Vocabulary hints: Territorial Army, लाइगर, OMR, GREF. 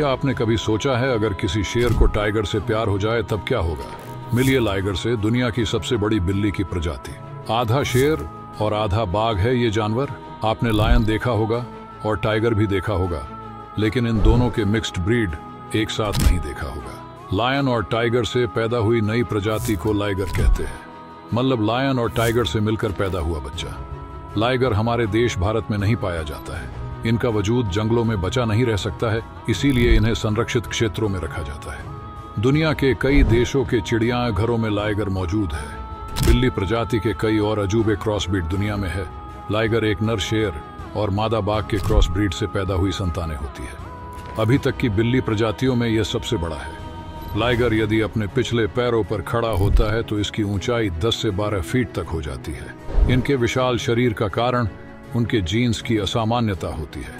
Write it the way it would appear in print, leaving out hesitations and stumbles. क्या आपने कभी सोचा है अगर किसी शेर को टाइगर से प्यार हो जाए तब क्या होगा? मिलिए लाइगर से, दुनिया की सबसे बड़ी बिल्ली की प्रजाति। आधा शेर और आधा बाघ है ये जानवर। आपने लायन देखा होगा और टाइगर भी देखा होगा, लेकिन इन दोनों के मिक्स्ड ब्रीड एक साथ नहीं देखा होगा। लायन और टाइगर से पैदा हुई नई प्रजाति को लाइगर कहते हैं, मतलब लायन और टाइगर से मिलकर पैदा हुआ बच्चा। लाइगर हमारे देश भारत में नहीं पाया जाता है। इनका वजूद जंगलों में बचा नहीं रह सकता है, इसीलिए इन्हें संरक्षित क्षेत्रों में रखा जाता है। दुनिया के कई देशों के चिड़ियाघरों में लाइगर मौजूद है। बिल्ली प्रजाति के कई और अजूबे क्रॉसब्रीड दुनिया में है। लाइगर एक नर शेर और मादा बाघ के क्रॉसब्रीड से पैदा हुई संतानें होती है। अभी तक की बिल्ली प्रजातियों में यह सबसे बड़ा है। लाइगर यदि अपने पिछले पैरों पर खड़ा होता है तो इसकी ऊंचाई 10 से 12 फीट तक हो जाती है। इनके विशाल शरीर का कारण उनके जीन्स की असामान्यता होती है।